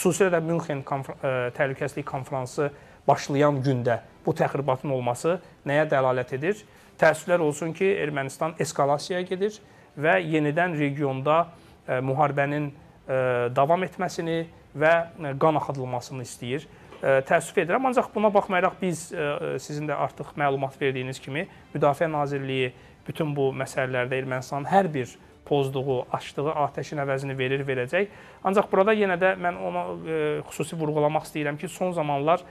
Xüsusilə də Münxen Təhlükəsizlik Konferansı başlayan gündə bu təxribatın olması nəyə dəlalət edir? Təəssüflər olsun ki, Ermənistan eskalasiyaya gedir və yenidən regionda müharibənin davam etməsini və qan axıdılmasını istəyir. Təəssüf edirəm, ancaq buna baxmayaraq biz, sizin də artıq məlumat verdiyiniz kimi, Müdafiə Nazirliyi bütün bu məsələlərdə Ermənistanın hər bir pozduğu, açdığı atəşin əvəzini verir, verəcək. Ancaq burada yenə də mən ona xüsusi vurğulamaq istəyirəm ki, son zamanlar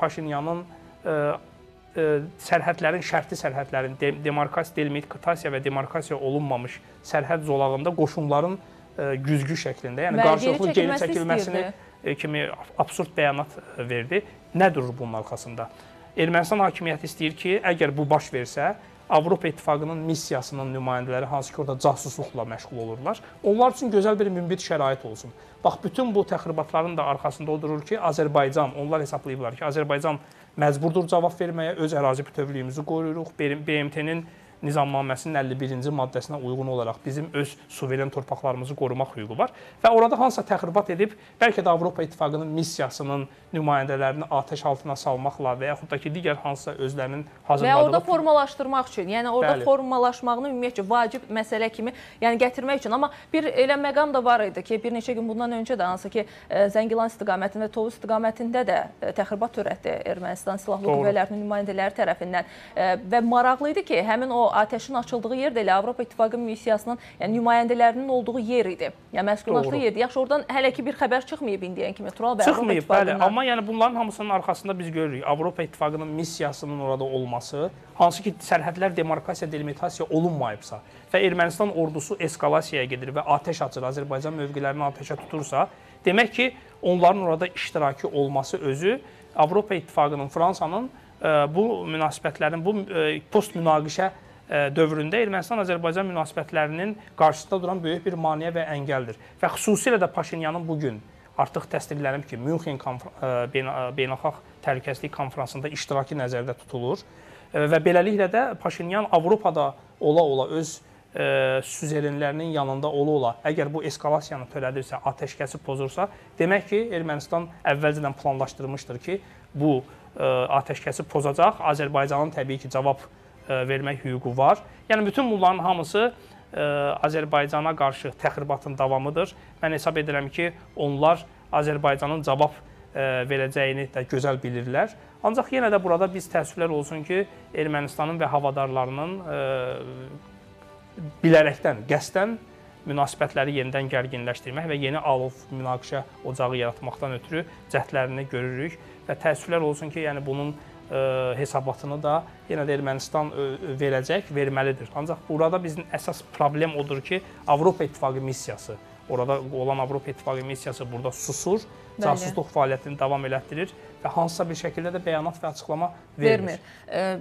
Paşinyanın sərhədlərin, şərti sərhədlərin, delimitasiya və demarkasiya olunmamış sərhəd zolağında qoşunların güzgü şəklində, yəni qarşılıqlı geri çəkilməsini kimi absurd bəyanat verdi. Nə durur bunun arxasında? Ermənistan hakimiyyəti istəyir ki, əgər bu baş versə, Avropa İttifaqının missiyasının nümayəndələri hansı ki orada casusluqla məşğul olurlar, onlar üçün gözəl bir münbit şərait olsun. Bax, bütün bu təxribatların da arxasında o durur ki, Azərbaycan, onlar hesablayıblar ki, Azərbaycan məcburdur cavab verməyə, öz ərazi bütövlüyümüzü qoruyuruq, BMT-nin nizamnaməsinin 51-ci maddəsinə uyğun olaraq bizim öz suveren torpaqlarımızı qorumaq hüququ var və orada hansısa təxribat edib, bəlkə də Avropa İttifaqının missiyasının nümayəndələrini atəş altına salmaqla və yaxud da ki, digər hansısa özlərinin hazırladığı... Və orada formalaşdırmaq üçün, yəni orada Bəli. Formalaşmağını ümumiyyətcə vacib məsələ kimi yəni gətirmək üçün. Amma bir elə məqam da var idi ki, bir neçə gün bundan öncə də hansı ki, Zəngilan istiqamətində, Tavus istiqamətində də təxribat törətdi Ermənistan Silahlı Qüvvələrinin nümayəndələri tərəfindən və maraqlı idi ki, həmin o atəşin açıldığı yer də elə Avropa İttifaqı missiyasının nümayəndələrinin olduğu yer idi. Yəni məskunlaşdığı yerdir. Yaxşı, oradan hələ ki bir xəbər çıxmayıb indiyən kimi. Çıxmayıb, bəli. Amma yəni bunların hamısının arxasında biz görürük Avropa İttifaqının missiyasının orada olması, hansı ki sərhədlər demarkasiya, delimitasiya olunmayıbsa və Ermənistan ordusu eskalasiyaya gedir və atəş açır, Azərbaycan mövqelərini atəşə tutursa, demək ki onların orada iştirakı olması özü Avropa İttifaqının, Fransanın bu münasibətlərin, bu post-münaqişə dövründə Ermənistan-Azərbaycan münasibətlərinin qarşısında duran böyük bir maneə və əngəldir. Və xüsusilə də Paşinyanın bugün artıq təsdiqlənib ki, Münxen Beynəlxalq Təhlükəsizlik Konferansında iştirakı nəzərdə tutulur və beləliklə də Paşinyan Avropada ola-ola öz süzerenlərinin yanında ola-ola əgər bu eskalasiyanı tölədirsə, atəşkəsi pozursa, demək ki, Ermənistan əvvəlcədən planlaşdırmışdır ki, bu atəşkəsi pozacaq, Azərbaycanın təbii ki cavab vermək hüququ var. Yəni bütün bunların hamısı Azərbaycana qarşı təxribatın davamıdır. Mən hesab edirəm ki, onlar Azərbaycanın cavab verəcəyini də gözəl bilirlər. Ancaq yenə də burada biz təəssüflər olsun ki, Ermənistanın və havadarlarının bilərəkdən, qəsdən münasibətləri yenidən gərginləşdirmək və yeni alov münaqişə ocağı yaratmaqdan ötürü cəhdlərini görürük və təəssüflər olsun ki, yəni bunun hesabatını da yenə də Ermənistan verəcək, verməlidir. Ancaq burada bizim əsas problem odur ki, Avropa İttifaqı missiyası, orada olan Avropa İttifaqı missiyası burada susur, casusluq fəaliyyətini davam elətdirir və hansısa bir şəkildə də bəyanat və açıqlama vermir.